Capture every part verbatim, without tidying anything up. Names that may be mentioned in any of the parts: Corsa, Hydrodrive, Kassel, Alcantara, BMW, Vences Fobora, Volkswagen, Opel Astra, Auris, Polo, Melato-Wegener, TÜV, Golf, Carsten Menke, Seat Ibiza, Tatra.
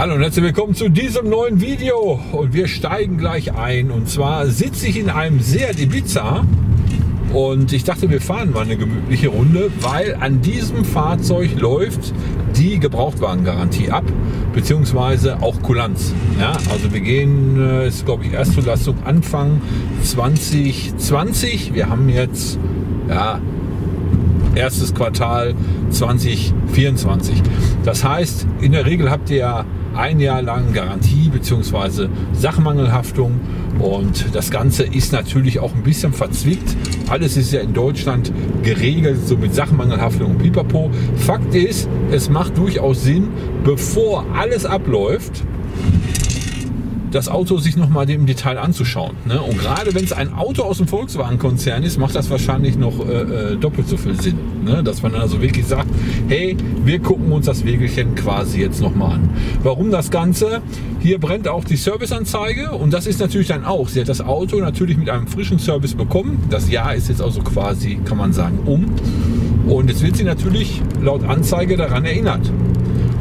Hallo und herzlich willkommen zu diesem neuen Video und wir steigen gleich ein, und zwar sitze ich in einem Seat Ibiza und ich dachte, wir fahren mal eine gemütliche Runde, weil an diesem Fahrzeug läuft die Gebrauchtwagengarantie ab, beziehungsweise auch Kulanz. Ja, also wir gehen, ist glaube ich Erstzulassung Anfang zwanzig zwanzig, wir haben jetzt, ja, erstes Quartal zwanzig vierundzwanzig. Das heißt, in der Regel habt ihr ja ein Jahr lang Garantie bzw. Sachmangelhaftung, und das Ganze ist natürlich auch ein bisschen verzwickt. Alles ist ja in Deutschland geregelt, so mit Sachmangelhaftung und Pipapo. Fakt ist, es macht durchaus Sinn, bevor alles abläuft, das Auto sich nochmal im Detail anzuschauen. Ne? Und gerade wenn es ein Auto aus dem Volkswagen-Konzern ist, macht das wahrscheinlich noch äh, doppelt so viel Sinn. Ne? Dass man also wirklich sagt, hey, wir gucken uns das Wägelchen quasi jetzt nochmal an. Warum das Ganze? Hier brennt auch die Serviceanzeige, und das ist natürlich dann auch, sie hat das Auto natürlich mit einem frischen Service bekommen. Das Jahr ist jetzt also quasi, kann man sagen, um. Und jetzt wird sie natürlich laut Anzeige daran erinnert.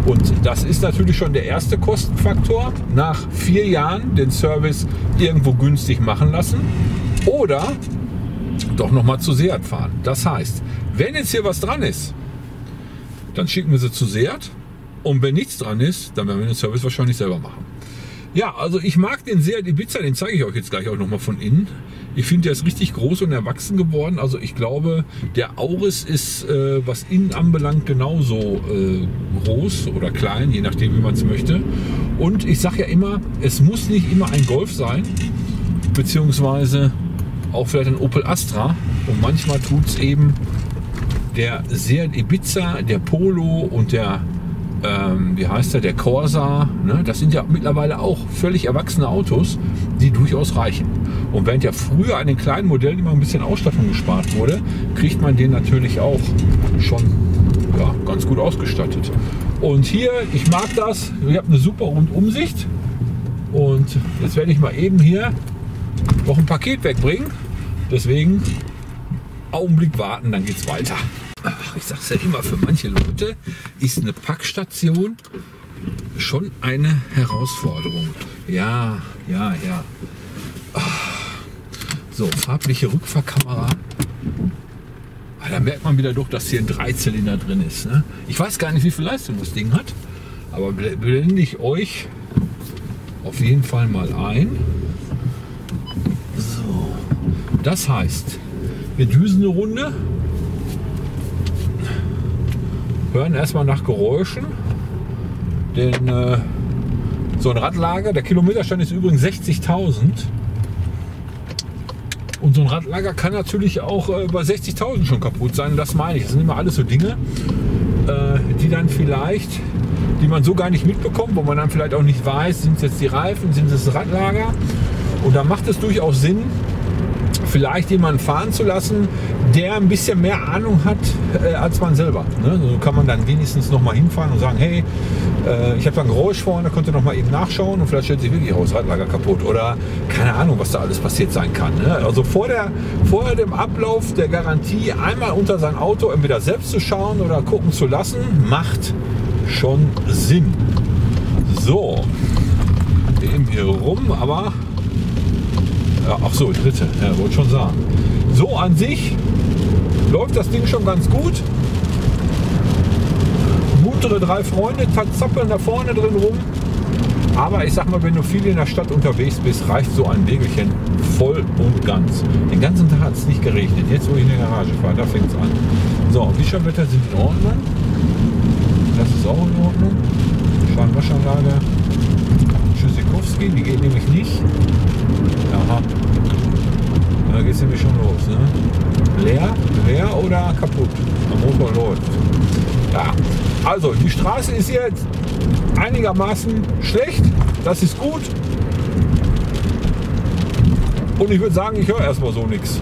Und das ist natürlich schon der erste Kostenfaktor, nach vier Jahren den Service irgendwo günstig machen lassen oder doch nochmal zu Seat fahren. Das heißt, wenn jetzt hier was dran ist, dann schicken wir sie zu Seat, und wenn nichts dran ist, dann werden wir den Service wahrscheinlich selber machen. Ja, also ich mag den Seat Ibiza, den zeige ich euch jetzt gleich auch nochmal von innen. Ich finde, der ist richtig groß und erwachsen geworden. Also ich glaube, der Auris ist, äh, was innen anbelangt, genauso äh, groß oder klein, je nachdem, wie man es möchte. Und ich sage ja immer, es muss nicht immer ein Golf sein, beziehungsweise auch vielleicht ein Opel Astra. Und manchmal tut es eben der Seat Ibiza, der Polo und der Ähm, wie heißt der, der Corsa, ne? Das sind ja mittlerweile auch völlig erwachsene Autos, die durchaus reichen. Und während ja früher an den kleinen Modellen immer ein bisschen Ausstattung gespart wurde, kriegt man den natürlich auch schon, ja, ganz gut ausgestattet. Und hier, ich mag das, ich habe eine super Rundumsicht, und jetzt werde ich mal eben hier noch ein Paket wegbringen, deswegen Augenblick warten, dann geht's weiter. Ach, ich sag's ja immer, für manche Leute ist eine Packstation schon eine Herausforderung. Ja, ja, ja. Ach, so, farbliche Rückfahrkamera. Ah, da merkt man wieder doch, dass hier ein Dreizylinder drin ist. Ne? Ich weiß gar nicht, wie viel Leistung das Ding hat, aber blende ich euch auf jeden Fall mal ein. So, das heißt, wir düsen eine Runde. Hören erstmal nach Geräuschen, denn äh, so ein Radlager, der Kilometerstand ist übrigens sechzigtausend, und so ein Radlager kann natürlich auch äh, bei sechzigtausend schon kaputt sein, das meine ich. Das sind immer alles so Dinge, äh, die dann vielleicht, die man so gar nicht mitbekommt, wo man dann vielleicht auch nicht weiß, sind es jetzt die Reifen, sind es das Radlager, und da macht es durchaus Sinn, vielleicht jemanden fahren zu lassen, der ein bisschen mehr Ahnung hat äh, als man selber. Ne? So kann man dann wenigstens noch mal hinfahren und sagen, hey, äh, ich habe da ein Geräusch vorne, konnte noch mal eben nachschauen, und vielleicht stellt sich wirklich aus, Radlager kaputt oder keine Ahnung, was da alles passiert sein kann. Ne? Also vor, der, vor dem Ablauf der Garantie einmal unter sein Auto entweder selbst zu schauen oder gucken zu lassen, macht schon Sinn. So, eben hier rum, aber ach so, dritte, ja, wollte schon sagen. So, an sich läuft das Ding schon ganz gut. Mutere drei Freunde zappeln da vorne drin rum. Aber ich sag mal, wenn du viel in der Stadt unterwegs bist, reicht so ein Wägelchen voll und ganz. Den ganzen Tag hat es nicht geregnet. Jetzt, wo ich in der Garage fahre, da fängt es an. So, Wischerwetter sind in Ordnung. Das ist auch in Ordnung. Scheinwaschanlage. Schüssikowski, die geht nämlich nicht. Aha. Da geht es nämlich schon los. Ne? Leer, leer oder kaputt? Der Motor läuft. Ja. Also die Straße ist jetzt einigermaßen schlecht. Das ist gut. Und ich würde sagen, ich höre erstmal so nichts.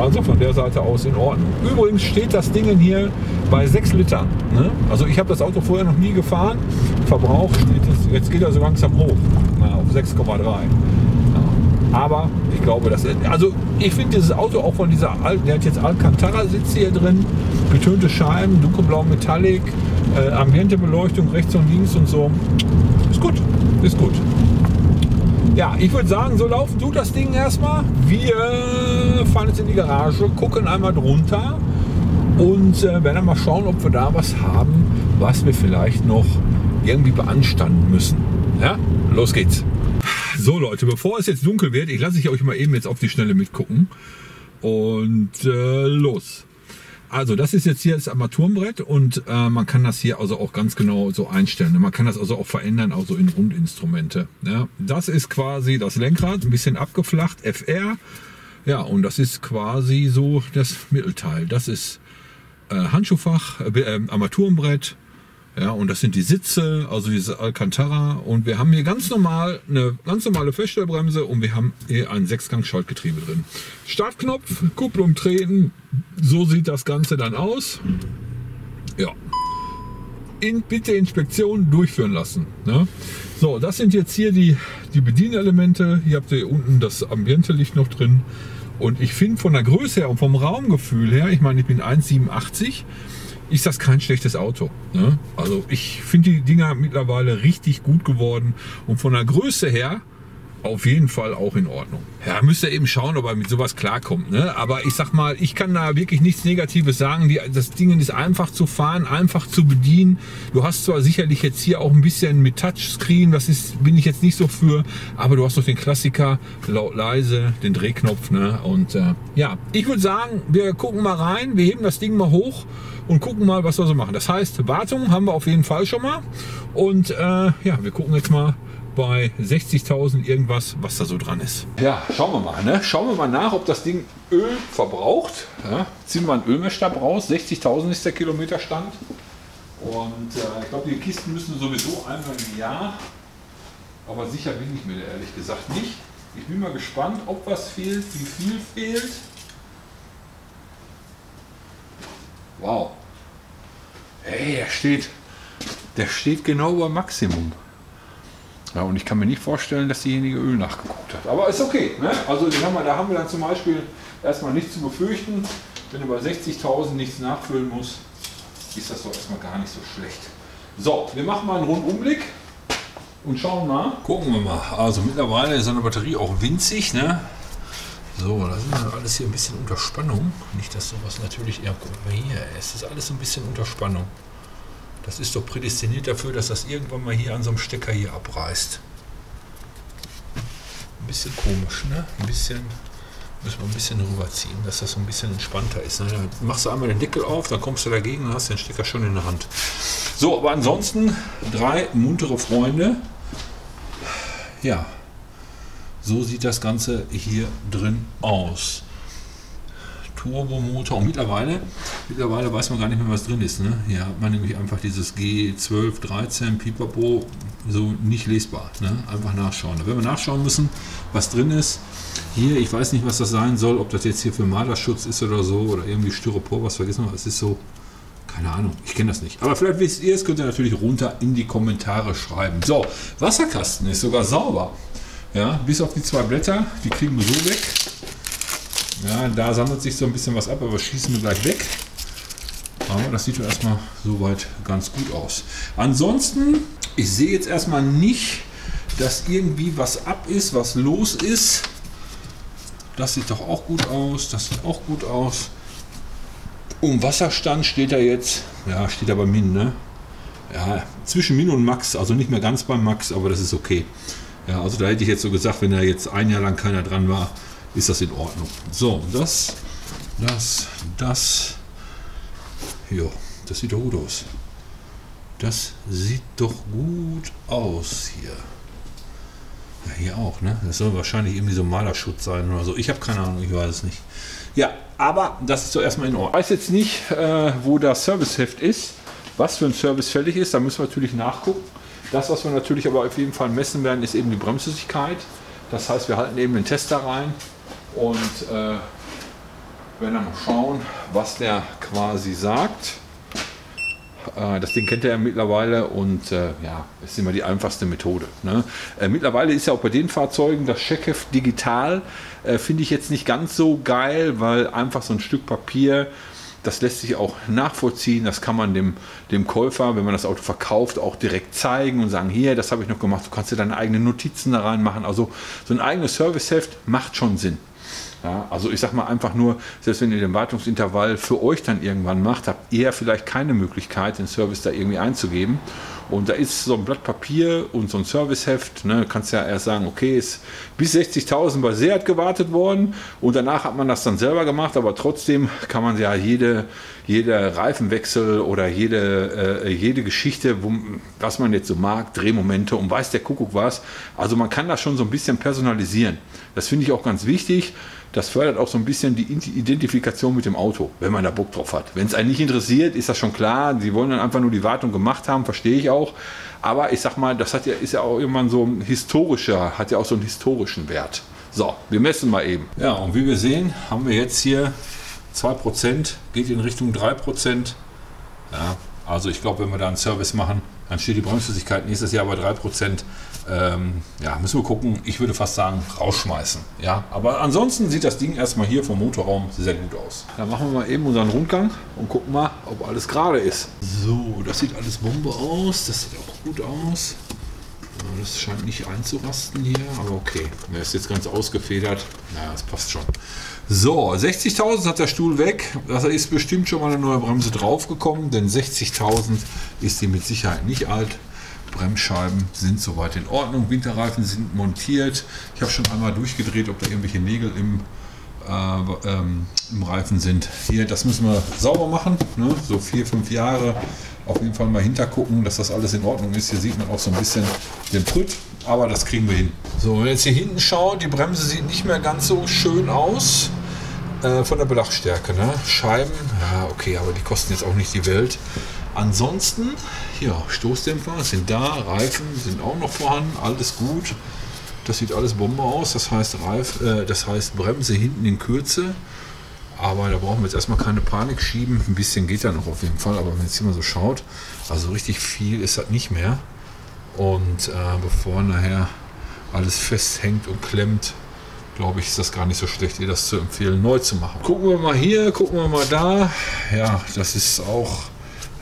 Also von der Seite aus in Ordnung. Übrigens steht das Ding hier bei sechs Liter. Ne? Also ich habe das Auto vorher noch nie gefahren. Verbrauch steht jetzt, jetzt geht er so langsam hoch. Na, auf sechs Komma drei. Aber ich glaube, dass er, also ich finde dieses Auto auch von dieser alten, der hat jetzt Alcantara-Sitze hier drin, getönte Scheiben, dunkelblau Metallic, äh, ambiente Beleuchtung rechts und links und so. Ist gut, ist gut. Ja, ich würde sagen, so laufen tut das Ding erstmal. Wir fahren jetzt in die Garage, gucken einmal drunter und äh, werden dann mal schauen, ob wir da was haben, was wir vielleicht noch irgendwie beanstanden müssen. Ja, los geht's. So Leute, bevor es jetzt dunkel wird, ich lasse ich euch mal eben jetzt auf die Schnelle mitgucken und äh, los. Also das ist jetzt hier das Armaturenbrett und äh, man kann das hier also auch ganz genau so einstellen. Man kann das also auch verändern, also in Rundinstrumente. Ja, das ist quasi das Lenkrad, ein bisschen abgeflacht, F R. Ja, und das ist quasi so das Mittelteil. Das ist äh, Handschuhfach, äh, Armaturenbrett. Ja, und das sind die Sitze, also diese Alcantara, und wir haben hier ganz normal eine ganz normale Feststellbremse und wir haben hier ein Sechsgang-Schaltgetriebe drin. Startknopf, Kupplung treten, so sieht das Ganze dann aus. Ja, In, bitte Inspektion durchführen lassen. Ne? So, das sind jetzt hier die, die Bedienelemente, hier habt ihr hier unten das Ambiente-Licht noch drin und ich finde von der Größe her und vom Raumgefühl her, ich meine ich bin eins Komma siebenundachtzig, ist das kein schlechtes Auto. Ne? Also ich finde die Dinger mittlerweile richtig gut geworden und von der Größe her auf jeden Fall auch in Ordnung. Ja, müsst ihr eben schauen, ob er mit sowas klarkommt. Ne? Aber ich sag mal, ich kann da wirklich nichts Negatives sagen. Die, das Ding ist einfach zu fahren, einfach zu bedienen. Du hast zwar sicherlich jetzt hier auch ein bisschen mit Touchscreen, das ist, bin ich jetzt nicht so für, aber du hast doch den Klassiker, laut, leise, den Drehknopf. Ne? Und äh, ja, ich würde sagen, wir gucken mal rein, wir heben das Ding mal hoch und gucken mal, was wir so machen. Das heißt, Wartung haben wir auf jeden Fall schon mal. Und äh, ja, wir gucken jetzt mal bei sechzigtausend irgendwas, was da so dran ist. Ja, schauen wir mal. Ne? Schauen wir mal nach, ob das Ding Öl verbraucht. Ja, ziehen wir einen Ölmessstab raus. sechzigtausend ist der Kilometerstand. Und äh, ich glaube, die Kisten müssen sowieso einmal im Jahr. Aber sicher bin ich mir ehrlich gesagt nicht. Ich bin mal gespannt, ob was fehlt, wie viel fehlt. Wow. Hey, der steht, der steht genau über Maximum. Ja, und ich kann mir nicht vorstellen, dass diejenige Öl nachgeguckt hat. Aber ist okay. Ne? Also ich sag mal, da haben wir dann zum Beispiel erstmal nichts zu befürchten. Wenn du bei sechzigtausend nichts nachfüllen musst, ist das doch erstmal gar nicht so schlecht. So, wir machen mal einen Rundumblick und schauen mal. Gucken wir mal. Also mittlerweile ist eine Batterie auch winzig. Ne? So, das ist alles hier ein bisschen unter Spannung. Nicht, dass sowas natürlich... Ja, guck mal hier. Es ist alles so ein bisschen unter Spannung. Das ist doch prädestiniert dafür, dass das irgendwann mal hier an so einem Stecker hier abreißt. Ein bisschen komisch, ne? Ein bisschen, müssen wir ein bisschen rüberziehen, dass das so ein bisschen entspannter ist. Ne? Dann machst du einmal den Deckel auf, dann kommst du dagegen und hast den Stecker schon in der Hand. So, aber ansonsten drei muntere Freunde. Ja, so sieht das Ganze hier drin aus. Turbomotor und mittlerweile, mittlerweile weiß man gar nicht mehr, was drin ist. Ne? Hier hat man nämlich einfach dieses G zwölf, dreizehn, Pipapo, so nicht lesbar. Ne? Einfach nachschauen. Da werden wir nachschauen müssen, was drin ist. Hier, ich weiß nicht, was das sein soll, ob das jetzt hier für Malerschutz ist oder so oder irgendwie Styropor, was vergessen wir, es ist so, keine Ahnung, ich kenne das nicht. Aber vielleicht wisst ihr es, könnt ihr natürlich runter in die Kommentare schreiben. So, Wasserkasten ist sogar sauber. Ja, bis auf die zwei Blätter, die kriegen wir so weg. Ja, da sammelt sich so ein bisschen was ab, aber schießen wir gleich weg. Aber das sieht ja erstmal soweit ganz gut aus. Ansonsten, ich sehe jetzt erstmal nicht, dass irgendwie was ab ist, was los ist. Das sieht doch auch gut aus, das sieht auch gut aus. Um Wasserstand steht er jetzt, ja, steht er bei Min, ne? Ja, zwischen Min und Max, also nicht mehr ganz beim Max, aber das ist okay. Ja, also da hätte ich jetzt so gesagt, wenn da jetzt ein Jahr lang keiner dran war, ist das in Ordnung. So, das, das, das, jo, das sieht doch gut aus. Das sieht doch gut aus hier. Ja, hier auch, ne? Das soll wahrscheinlich irgendwie so Malerschutz sein oder so. Ich habe keine Ahnung, ich weiß es nicht. Ja, aber das ist doch erstmal in Ordnung. Ich weiß jetzt nicht, äh, wo das Serviceheft ist, was für ein Service fällig ist. Da müssen wir natürlich nachgucken. Das, was wir natürlich aber auf jeden Fall messen werden, ist eben die Bremsflüssigkeit. Das heißt, wir halten eben den Tester rein. Und äh, wenn wir noch schauen, was der quasi sagt. Äh, das Ding kennt er ja mittlerweile und äh, ja, ist immer die einfachste Methode. Ne? Äh, mittlerweile ist ja auch bei den Fahrzeugen das Scheckheft digital, äh, finde ich jetzt nicht ganz so geil, weil einfach so ein Stück Papier, das lässt sich auch nachvollziehen, das kann man dem, dem Käufer, wenn man das Auto verkauft, auch direkt zeigen und sagen, hier, das habe ich noch gemacht, du kannst dir deine eigenen Notizen da reinmachen. Also so ein eigenes Serviceheft macht schon Sinn. Ja, also ich sage mal einfach nur, selbst wenn ihr den Wartungsintervall für euch dann irgendwann macht, habt ihr vielleicht keine Möglichkeit, den Service da irgendwie einzugeben. Und da ist so ein Blatt Papier und so ein Serviceheft, ne, kannst ja erst sagen, okay, ist bis sechzigtausend bei Seat gewartet worden und danach hat man das dann selber gemacht, aber trotzdem kann man ja jede, jeder Reifenwechsel oder jede, äh, jede Geschichte, wo, was man jetzt so mag, Drehmomente und weiß der Kuckuck was, also man kann das schon so ein bisschen personalisieren. Das finde ich auch ganz wichtig, das fördert auch so ein bisschen die Identifikation mit dem Auto, wenn man da Bock drauf hat. Wenn es einen nicht interessiert, ist das schon klar, sie wollen dann einfach nur die Wartung gemacht haben, verstehe ich auch. Auch. Aber ich sag mal, das hat ja, ist ja auch irgendwann so ein historischer, hat ja auch so einen historischen Wert. So, wir messen mal eben. Ja, und wie wir sehen, haben wir jetzt hier zwei Prozent, geht in Richtung drei Prozent. Ja, also ich glaube, wenn wir da einen Service machen, dann steht die Bremsflüssigkeit nächstes Jahr bei drei Prozent. Ähm, ja, müssen wir gucken. Ich würde fast sagen, rausschmeißen. Ja, aber ansonsten sieht das Ding erstmal hier vom Motorraum sehr gut aus. Dann machen wir mal eben unseren Rundgang und gucken mal, ob alles gerade ist. So, das sieht alles Bombe aus. Das sieht auch gut aus. Das scheint nicht einzurasten hier, aber okay. Der ist jetzt ganz ausgefedert. Naja, das passt schon. So, sechzigtausend hat der Stuhl weg. Da ist bestimmt schon mal eine neue Bremse draufgekommen, denn sechzigtausend ist die mit Sicherheit nicht alt. Bremsscheiben sind soweit in Ordnung. Winterreifen sind montiert. Ich habe schon einmal durchgedreht, ob da irgendwelche Nägel im, äh, ähm, im Reifen sind. Hier, das müssen wir sauber machen, ne? So vier, fünf Jahre. Auf jeden Fall mal hintergucken, dass das alles in Ordnung ist. Hier sieht man auch so ein bisschen den Pütt, aber das kriegen wir hin. So, wenn ihr jetzt hier hinten schaut, die Bremse sieht nicht mehr ganz so schön aus äh, von der Belachstärke. Ne? Scheiben, ja okay, aber die kosten jetzt auch nicht die Welt. Ansonsten, ja, Stoßdämpfer sind da, Reifen sind auch noch vorhanden, alles gut. Das sieht alles Bombe aus, das heißt, Reif, äh, das heißt Bremse hinten in Kürze. Aber da brauchen wir jetzt erstmal keine Panik schieben. Ein bisschen geht da noch auf jeden Fall. Aber wenn man jetzt hier mal so schaut, also richtig viel ist das nicht mehr. Und äh, bevor nachher alles festhängt und klemmt, glaube ich, ist das gar nicht so schlecht, ihr das zu empfehlen, neu zu machen. Gucken wir mal hier, gucken wir mal da. Ja, das ist auch...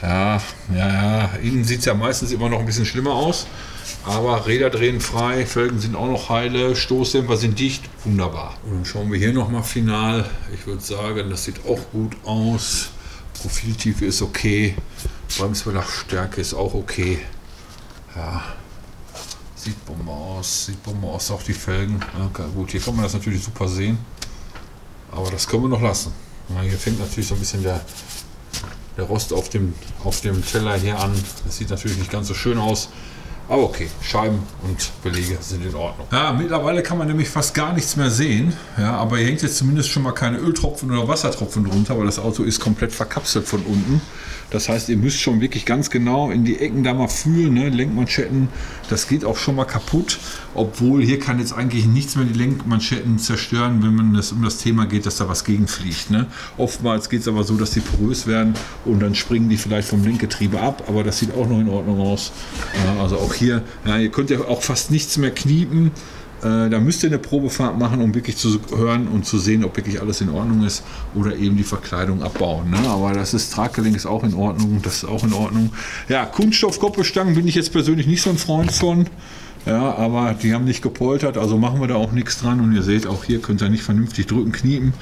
Ja, ja, ja. Innen sieht es ja meistens immer noch ein bisschen schlimmer aus. Aber Räder drehen frei, Felgen sind auch noch heile, Stoßdämpfer sind dicht, wunderbar. Und dann schauen wir hier nochmal final. Ich würde sagen, das sieht auch gut aus. Profiltiefe ist okay, Bremsbelachstärke ist auch okay. Ja, sieht Bombe aus, sieht Bombe aus, auch die Felgen. Okay, gut, hier kann man das natürlich super sehen, aber das können wir noch lassen. Ja, hier fängt natürlich so ein bisschen der... Der Rost auf dem, auf dem Teller hier an. Das sieht natürlich nicht ganz so schön aus. Aber okay, Scheiben und Belege sind in Ordnung. Ja, mittlerweile kann man nämlich fast gar nichts mehr sehen. Ja, aber hier hängt jetzt zumindest schon mal keine Öltropfen oder Wassertropfen drunter, weil das Auto ist komplett verkapselt von unten. Das heißt, ihr müsst schon wirklich ganz genau in die Ecken da mal fühlen, ne? Lenkmanschetten, das geht auch schon mal kaputt. Obwohl, hier kann jetzt eigentlich nichts mehr die Lenkmanschetten zerstören, wenn man das um das Thema geht, dass da was gegenfliegt. Ne? Oftmals geht es aber so, dass die porös werden und dann springen die vielleicht vom Lenkgetriebe ab. Aber das sieht auch noch in Ordnung aus. Ja, also auch hier, ja, ihr könnt ja auch fast nichts mehr kniepen. Äh, da müsst ihr eine Probefahrt machen, um wirklich zu hören und zu sehen, ob wirklich alles in Ordnung ist oder eben die Verkleidung abbauen. Ne? Aber das ist, Traggelenk ist auch in Ordnung, das ist auch in Ordnung. Ja, Kunststoffkoppelstangen bin ich jetzt persönlich nicht so ein Freund von. Ja, aber die haben nicht gepoltert, also machen wir da auch nichts dran. Und ihr seht, auch hier könnt ihr nicht vernünftig drücken, kniepen.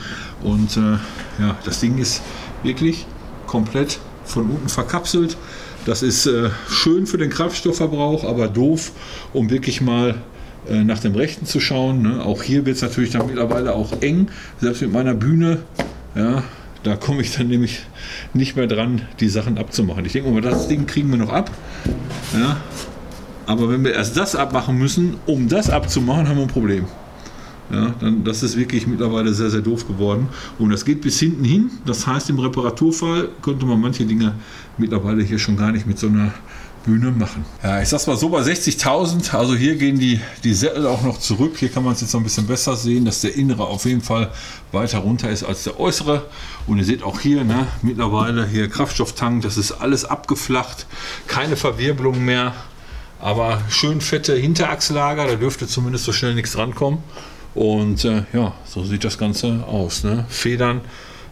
Und äh, ja, das Ding ist wirklich komplett von unten verkapselt. Das ist äh, schön für den Kraftstoffverbrauch, aber doof, um wirklich mal äh, nach dem Rechten zu schauen. Ne? Auch hier wird es natürlich dann mittlerweile auch eng, selbst mit meiner Bühne. Ja, da komme ich dann nämlich nicht mehr dran, die Sachen abzumachen. Ich denke mal, das Ding kriegen wir noch ab. Ja? Aber wenn wir erst das abmachen müssen, um das abzumachen, haben wir ein Problem. Ja, dann, das ist wirklich mittlerweile sehr, sehr doof geworden. Und das geht bis hinten hin. Das heißt, im Reparaturfall könnte man manche Dinge mittlerweile hier schon gar nicht mit so einer Bühne machen. Ja, ich sag's mal so, bei sechzigtausend, also hier gehen die, die Sättel auch noch zurück. Hier kann man es jetzt noch ein bisschen besser sehen, dass der innere auf jeden Fall weiter runter ist als der äußere. Und ihr seht auch hier, ne, mittlerweile hier Kraftstofftank, das ist alles abgeflacht, keine Verwirbelung mehr, aber schön fette Hinterachslager, da dürfte zumindest so schnell nichts rankommen. Und äh, ja, so sieht das Ganze aus, ne? Federn.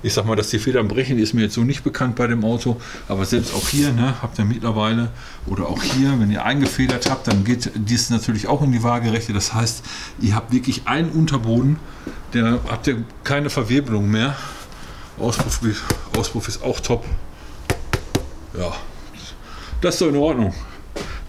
Ich sag mal, dass die Federn brechen, ist mir jetzt so nicht bekannt bei dem Auto. Aber selbst auch hier, ne, habt ihr mittlerweile, oder auch hier, wenn ihr eingefedert habt, dann geht dies natürlich auch in die Waagerechte. Das heißt, ihr habt wirklich einen Unterboden, da habt ihr keine Verwirbelung mehr. Auspuff, Auspuff ist auch top. Ja, das ist doch in Ordnung.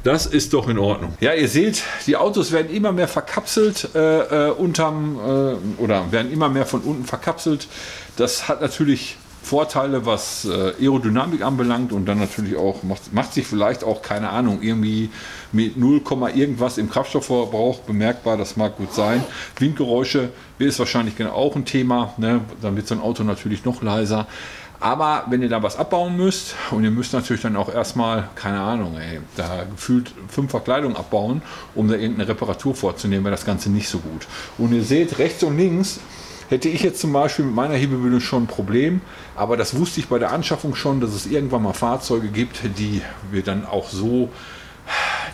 Das ist doch in Ordnung. Ja, ihr seht, die Autos werden immer mehr verkapselt, äh, unterm, äh, oder werden immer mehr von unten verkapselt. Das hat natürlich Vorteile, was äh, Aerodynamik anbelangt, und dann natürlich auch, macht, macht sich vielleicht auch, keine Ahnung, irgendwie mit null, irgendwas im Kraftstoffverbrauch bemerkbar, das mag gut sein. Windgeräusche ist wahrscheinlich genau auch ein Thema, ne? Dann wird so ein Auto natürlich noch leiser. Aber wenn ihr da was abbauen müsst, und ihr müsst natürlich dann auch erstmal, keine Ahnung, ey, da gefühlt fünf Verkleidungen abbauen, um da irgendeine Reparatur vorzunehmen, wäre das Ganze nicht so gut. Und ihr seht, rechts und links hätte ich jetzt zum Beispiel mit meiner Hebebühne schon ein Problem, aber das wusste ich bei der Anschaffung schon, dass es irgendwann mal Fahrzeuge gibt, die wir dann auch so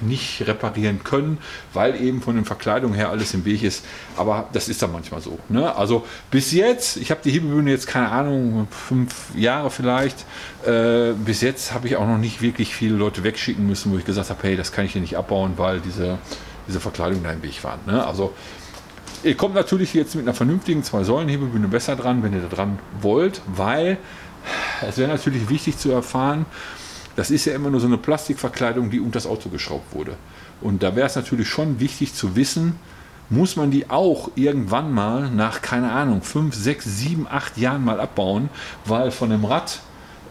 nicht reparieren können, weil eben von den Verkleidungen her alles im Weg ist. Aber das ist dann manchmal so, ne? Also bis jetzt, ich habe die Hebebühne jetzt, keine Ahnung, fünf Jahre vielleicht, äh, bis jetzt habe ich auch noch nicht wirklich viele Leute wegschicken müssen, wo ich gesagt habe, hey, das kann ich hier nicht abbauen, weil diese, diese Verkleidung da im Weg waren, ne? Also ihr kommt natürlich jetzt mit einer vernünftigen Zwei-Säulen-Hebebühne besser dran, wenn ihr da dran wollt, weil es wäre natürlich wichtig zu erfahren, das ist ja immer nur so eine Plastikverkleidung, die um das Auto geschraubt wurde. Und da wäre es natürlich schon wichtig zu wissen, muss man die auch irgendwann mal nach, keine Ahnung, fünf, sechs, sieben, acht Jahren mal abbauen, weil von dem Rad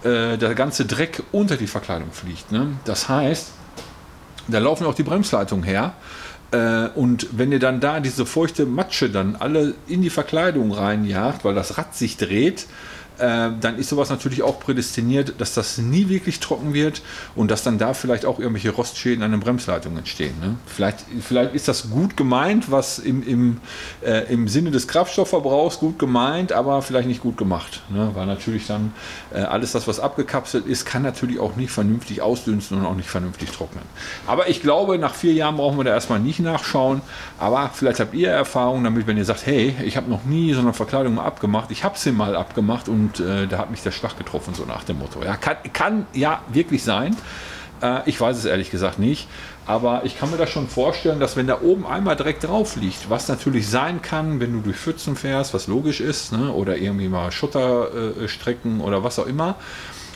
äh, der ganze Dreck unter die Verkleidung fliegt, ne? Das heißt, da laufen auch die Bremsleitungen her. Und wenn ihr dann da diese feuchte Matsche dann alle in die Verkleidung reinjagt, weil das Rad sich dreht, dann ist sowas natürlich auch prädestiniert, dass das nie wirklich trocken wird und dass dann da vielleicht auch irgendwelche Rostschäden an den Bremsleitungen entstehen, ne? Vielleicht, vielleicht ist das gut gemeint, was im, im, äh, im Sinne des Kraftstoffverbrauchs gut gemeint, aber vielleicht nicht gut gemacht, ne? Weil natürlich dann äh, alles das, was abgekapselt ist, kann natürlich auch nicht vernünftig ausdünsten und auch nicht vernünftig trocknen. Aber ich glaube, nach vier Jahren brauchen wir da erstmal nicht nachschauen, aber vielleicht habt ihr Erfahrung damit, wenn ihr sagt, hey, ich habe noch nie so eine Verkleidung mal abgemacht, ich habe sie mal abgemacht und Und äh, da hat mich der Schlag getroffen, so nach dem Motto. Ja, kann, kann ja wirklich sein. Äh, ich weiß es ehrlich gesagt nicht. Aber ich kann mir das schon vorstellen, dass wenn da oben einmal direkt drauf liegt, was natürlich sein kann, wenn du durch Pfützen fährst, was logisch ist, ne, oder irgendwie mal Schotterstrecken äh, oder was auch immer,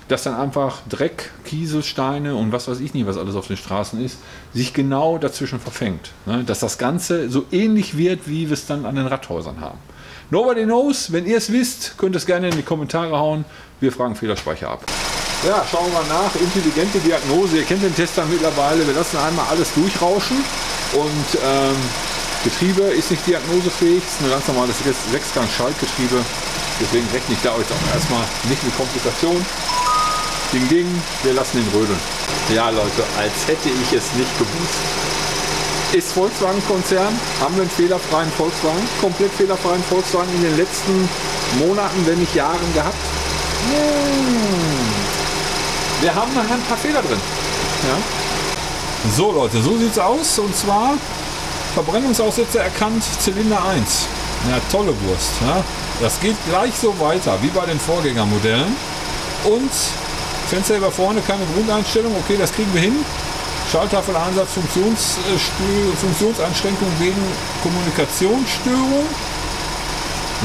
dass dann einfach Dreck, Kieselsteine und was weiß ich nicht, was alles auf den Straßen ist, sich genau dazwischen verfängt, ne? Dass das Ganze so ähnlich wird, wie wir es dann an den Radhäusern haben. Nobody knows. Wenn ihr es wisst, könnt ihr es gerne in die Kommentare hauen. Wir fragen Fehlerspeicher ab. Ja, schauen wir mal nach. Intelligente Diagnose. Ihr kennt den Tester mittlerweile. Wir lassen einmal alles durchrauschen. Und ähm, Getriebe ist nicht diagnosefähig. Es ist ein ganz normales Sechsgang-Schaltgetriebe. Deswegen rechne ich da euch auch erstmal nicht mit Komplikationen. Ding, Ding. Wir lassen ihn rödeln. Ja, Leute, als hätte ich es nicht gewusst. Ist Volkswagen-Konzern, haben wir einen fehlerfreien Volkswagen, komplett fehlerfreien Volkswagen in den letzten Monaten, wenn nicht Jahren gehabt. Wir haben nachher ein paar Fehler drin. Ja. So Leute, so sieht es aus, und zwar Verbrennungsaussätze erkannt, Zylinder eins. Na, tolle Wurst. Ja. Das geht gleich so weiter wie bei den Vorgängermodellen. Und Fenster über vorne, keine Grundeinstellung, okay, das kriegen wir hin. Schalttafel-Einsatz, Funktions, äh, Funktionseinschränkung wegen Kommunikationsstörung.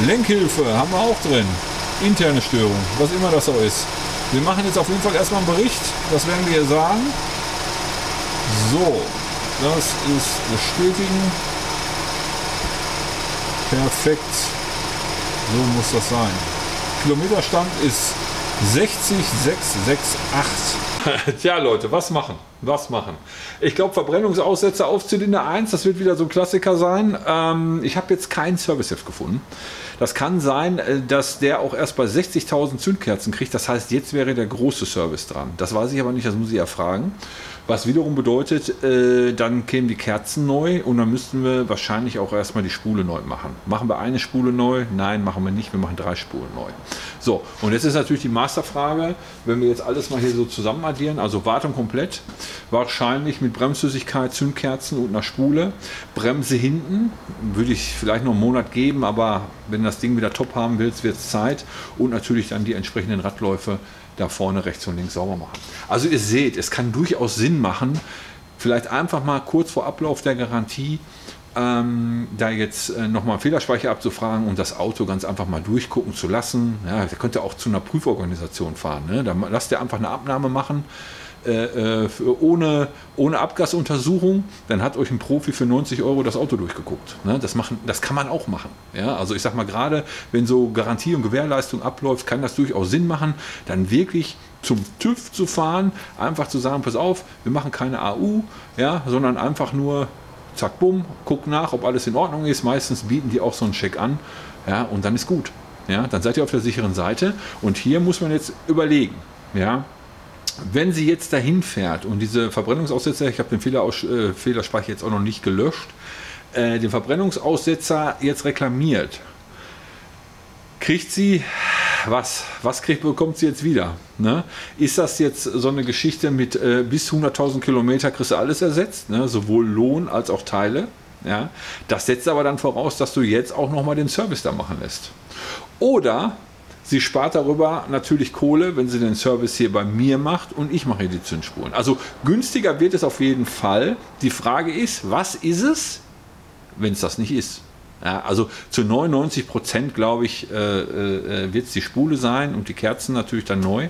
Lenkhilfe haben wir auch drin. Interne Störung, was immer das so ist. Wir machen jetzt auf jeden Fall erstmal einen Bericht, das werden wir sagen. So, das ist bestätigen. Perfekt, so muss das sein. Kilometerstand ist sechzig sechs sechs acht. Tja Leute, was machen? Was machen? Ich glaube, Verbrennungsaussetzer auf Zylinder eins, das wird wieder so ein Klassiker sein. Ähm, ich habe jetzt keinen Serviceheft gefunden. Das kann sein, dass der auch erst bei sechzigtausend Zündkerzen kriegt. Das heißt, jetzt wäre der große Service dran. Das weiß ich aber nicht, das muss ich ja fragen. Was wiederum bedeutet, äh, dann kämen die Kerzen neu und dann müssten wir wahrscheinlich auch erstmal die Spule neu machen. Machen wir eine Spule neu? Nein, machen wir nicht. Wir machen drei Spulen neu. So, und jetzt ist natürlich die Masterfrage, wenn wir jetzt alles mal hier so zusammen addieren, also Wartung komplett, wahrscheinlich mit Bremsflüssigkeit, Zündkerzen und einer Spule. Bremse hinten, würde ich vielleicht noch einen Monat geben, aber wenn das Ding wieder top haben willst, wird es Zeit. Und natürlich dann die entsprechenden Radläufe da vorne rechts und links sauber machen. Also ihr seht, es kann durchaus Sinn machen, vielleicht einfach mal kurz vor Ablauf der Garantie ähm, da jetzt äh, nochmal einen Fehlerspeicher abzufragen und das Auto ganz einfach mal durchgucken zu lassen. Ja, ihr könnt ja auch zu einer Prüforganisation fahren, ne? Dann lasst ihr einfach eine Abnahme machen. Äh, für ohne, ohne Abgasuntersuchung, dann hat euch ein Profi für neunzig Euro das Auto durchgeguckt. Ne? Das, machen, das kann man auch machen. Ja? Also ich sag mal, gerade wenn so Garantie und Gewährleistung abläuft, kann das durchaus Sinn machen, dann wirklich zum TÜV zu fahren, einfach zu sagen, pass auf, wir machen keine A U, ja, sondern einfach nur zack, bumm, guck nach, ob alles in Ordnung ist. Meistens bieten die auch so einen Check an, ja, und dann ist gut. Ja? Dann seid ihr auf der sicheren Seite und hier muss man jetzt überlegen, ja, wenn sie jetzt dahin fährt und diese Verbrennungsaussetzer, ich habe den Fehler aus, äh, Fehlerspeicher jetzt auch noch nicht gelöscht, äh, den Verbrennungsaussetzer jetzt reklamiert, kriegt sie was? Was kriegt, bekommt sie jetzt wieder? Ne? Ist das jetzt so eine Geschichte mit äh, bis hunderttausend Kilometer kriegst du alles ersetzt, ne? Sowohl Lohn als auch Teile? Ja? Das setzt aber dann voraus, dass du jetzt auch nochmal den Service da machen lässt. Oder sie spart darüber natürlich Kohle, wenn sie den Service hier bei mir macht und ich mache hier die Zündspulen. Also günstiger wird es auf jeden Fall. Die Frage ist, was ist es, wenn es das nicht ist? Ja, also zu neunundneunzig Prozent, glaube ich, äh, äh, wird es die Spule sein und die Kerzen natürlich dann neu.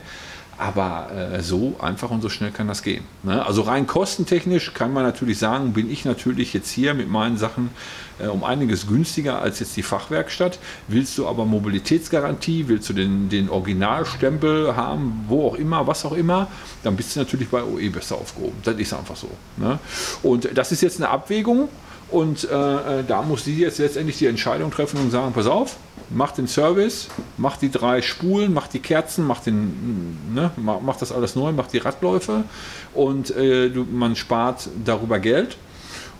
Aber äh, so einfach und so schnell kann das gehen. Ne? Also rein kostentechnisch kann man natürlich sagen, bin ich natürlich jetzt hier mit meinen Sachen äh, um einiges günstiger als jetzt die Fachwerkstatt. Willst du aber Mobilitätsgarantie, willst du den, den Originalstempel haben, wo auch immer, was auch immer, dann bist du natürlich bei O E besser aufgehoben. Das ist einfach so. Ne? Und das ist jetzt eine Abwägung und äh, da muss sie jetzt letztendlich die Entscheidung treffen und sagen, pass auf, macht den Service, macht die drei Spulen, macht die Kerzen, macht, den, ne, macht das alles neu, macht die Radläufe und äh, du, man spart darüber Geld.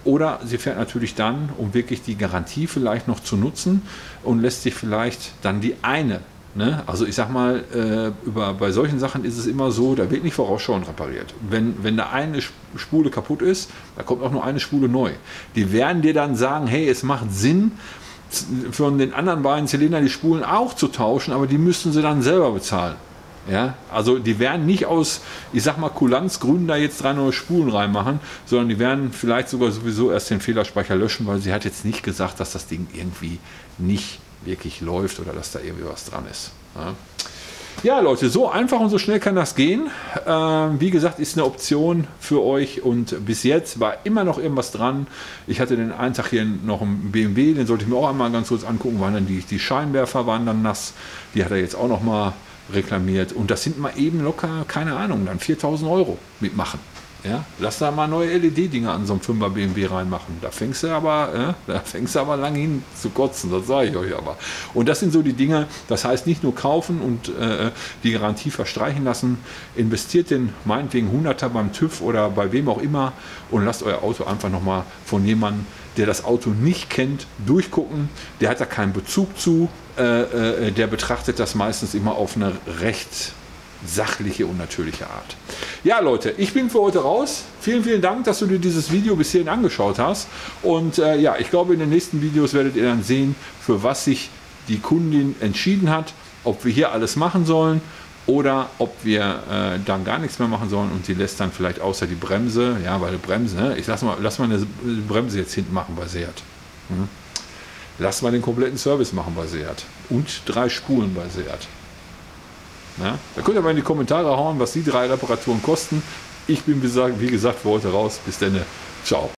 Oder sie fährt natürlich dann, um wirklich die Garantie vielleicht noch zu nutzen und lässt sich vielleicht dann die eine, ne? Also ich sag mal, äh, über, bei solchen Sachen ist es immer so, da wird nicht vorausschauend repariert. Wenn, wenn da eine Spule kaputt ist, da kommt auch nur eine Spule neu. Die werden dir dann sagen, hey, es macht Sinn, von den anderen beiden Zylindern die Spulen auch zu tauschen, aber die müssen sie dann selber bezahlen. Ja? Also die werden nicht aus, ich sag mal, Kulanzgründen da jetzt drei neue Spulen reinmachen, sondern die werden vielleicht sogar sowieso erst den Fehlerspeicher löschen, weil sie hat jetzt nicht gesagt, dass das Ding irgendwie nicht wirklich läuft oder dass da irgendwie was dran ist. Ja? Ja, Leute, so einfach und so schnell kann das gehen. Ähm, wie gesagt, ist eine Option für euch und bis jetzt war immer noch irgendwas dran. Ich hatte den einen Tag hier noch einen B M W, den sollte ich mir auch einmal ganz kurz angucken, waren dann die, die Scheinwerfer waren dann nass. Die hat er jetzt auch noch mal reklamiert und das sind mal eben locker, keine Ahnung, dann viertausend Euro mitmachen. Ja? Lass da mal neue L E D-Dinger an so einem Fünfer B M W reinmachen. Da fängst du aber, ja, da fängst du aber lang hin zu kotzen, das sage ich euch aber. Und das sind so die Dinge, das heißt nicht nur kaufen und äh, die Garantie verstreichen lassen, investiert den meinetwegen Hunderter beim TÜV oder bei wem auch immer und lasst euer Auto einfach nochmal von jemandem, der das Auto nicht kennt, durchgucken. Der hat da keinen Bezug zu, äh, äh, der betrachtet das meistens immer auf eine recht sachliche und natürliche Art. Ja Leute, ich bin für heute raus. Vielen, vielen Dank, dass du dir dieses Video bis hierhin angeschaut hast. Und äh, ja, ich glaube, in den nächsten Videos werdet ihr dann sehen, für was sich die Kundin entschieden hat, ob wir hier alles machen sollen oder ob wir äh, dann gar nichts mehr machen sollen und sie lässt dann vielleicht außer die Bremse, ja, weil die Bremse, ne? Ich lass mal, lass mal eine Bremse jetzt hinten machen bei Seat. Hm? Lass mal den kompletten Service machen bei Seat. Und drei Spulen bei Seat. Ja, da könnt ihr mal in die Kommentare hauen, was die drei Reparaturen kosten. Ich bin, wie gesagt, für heute raus. Bis dann. Ciao.